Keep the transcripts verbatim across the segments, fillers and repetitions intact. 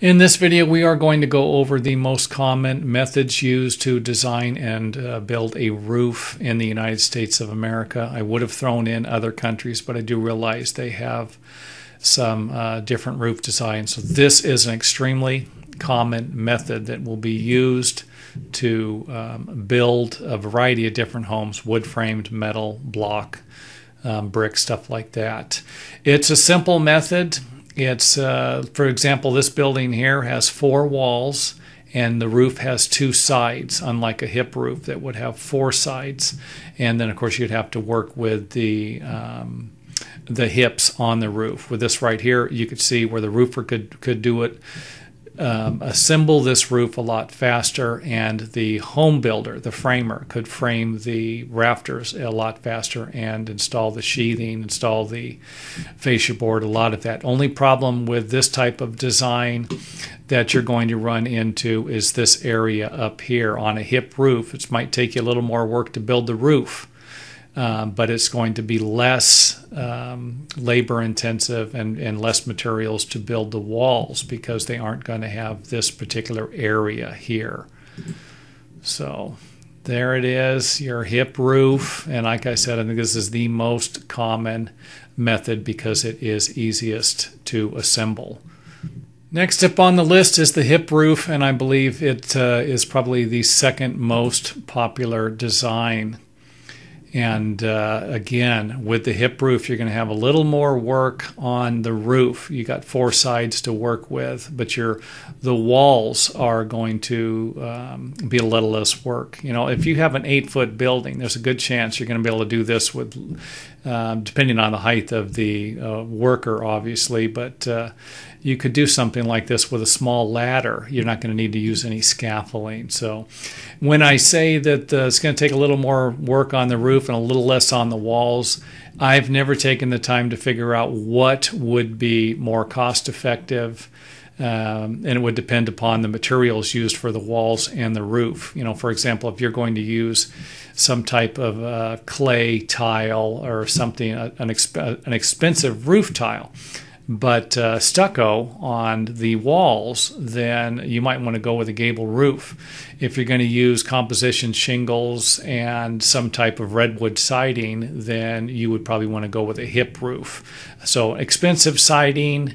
In this video, we are going to go over the most common methods used to design and uh, build a roof in the United States of America. I would have thrown in other countries, but I do realize they have some uh, different roof designs. So this is an extremely common method that will be used to um, build a variety of different homes, wood-framed, metal, block, um, brick, stuff like that. It's a simple method. It's, uh, for example, this building here has four walls and the roof has two sides, unlike a hip roof that would have four sides. And then, of course, you'd have to work with the um, the hips on the roof. With this right here, you could see where the roofer could, could do it, um, assemble this roof a lot faster, and the home builder, the framer, could frame the rafters a lot faster and install the sheathing, install the fascia board, a lot of that. Only problem with this type of design that you're going to run into is this area up here. On a hip roof, it might take you a little more work to build the roof, Um, but it's going to be less um, labor intensive and, and less materials to build the walls because they aren't going to have this particular area here. So there it is, your hip roof. And like I said, I think this is the most common method because it is easiest to assemble. Next up on the list is the hip roof, and I believe it uh, is probably the second most popular design. And uh, again, with the hip roof, you're going to have a little more work on the roof. You got four sides to work with, but your the walls are going to um, be a little less work. You know, if you have an eight-foot building, there's a good chance you're going to be able to do this with, uh, depending on the height of the uh, worker, obviously. But uh, you could do something like this with a small ladder. You're not going to need to use any scaffolding. So, when I say that uh, it's going to take a little more work on the roof and a little less on the walls, I've never taken the time to figure out what would be more cost effective, um, and it would depend upon the materials used for the walls and the roof. You know, for example, if you're going to use some type of uh, clay tile or something, an, exp an expensive roof tile, but uh, stucco on the walls, then you might want to go with a gable roof. If you're going to use composition shingles and some type of redwood siding, then you would probably want to go with a hip roof. So expensive siding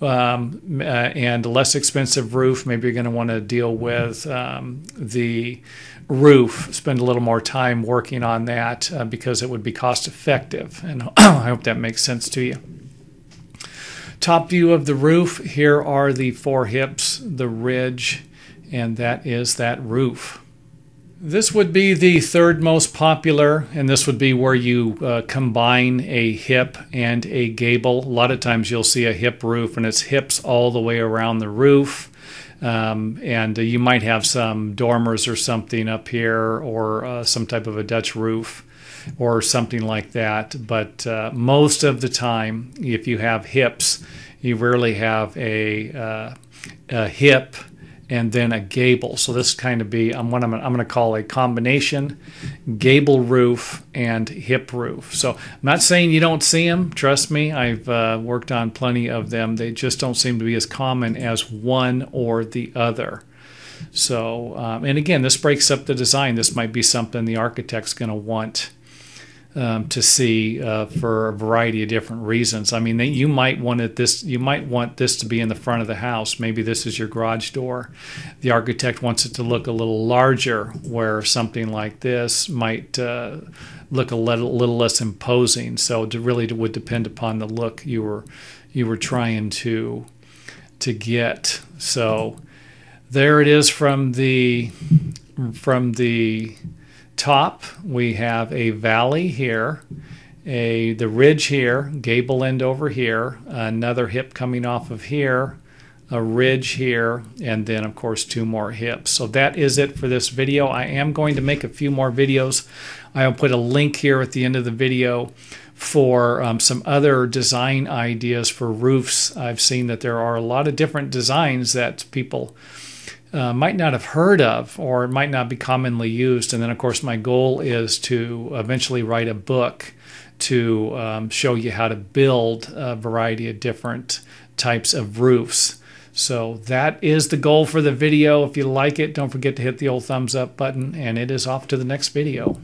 um, uh, and a less expensive roof, maybe you're going to want to deal with um, the roof, spend a little more time working on that uh, because it would be cost effective. And I hope that makes sense to you. Top view of the roof, here are the four hips, the ridge, and that is that roof. This would be the third most popular, and this would be where you uh, combine a hip and a gable. A lot of times you'll see a hip roof, and it's hips all the way around the roof. Um, and uh, you might have some dormers or something up here, or uh, some type of a Dutch roof or something like that. But uh, most of the time, if you have hips, you rarely have a, uh, a hip and then a gable. So this kind of be um, what I'm, I'm going to call a combination gable roof and hip roof. So I'm not saying you don't see them. Trust me, I've uh, worked on plenty of them. They just don't seem to be as common as one or the other. So, um, and again, this breaks up the design. This might be something the architect's going to want Um, to see uh, for a variety of different reasons. I mean, they, you might want it this. You might want this to be in the front of the house. Maybe this is your garage door. The architect wants it to look a little larger, where something like this might uh, look a little, little less imposing. So, it really would depend upon the look you were you were trying to to get. So, there it is from the from the. top. We have a valley here, a the ridge here, gable end over here, another hip coming off of here, a ridge here, and then of course two more hips. So that is it for this video. I am going to make a few more videos. I'll put a link here at the end of the video for um, some other design ideas for roofs. I've seen that there are a lot of different designs that people Uh, might not have heard of or might not be commonly used. And then, of course, my goal is to eventually write a book to um, show you how to build a variety of different types of roofs. So that is the goal for the video. If you like it, don't forget to hit the old thumbs up button, and it is off to the next video.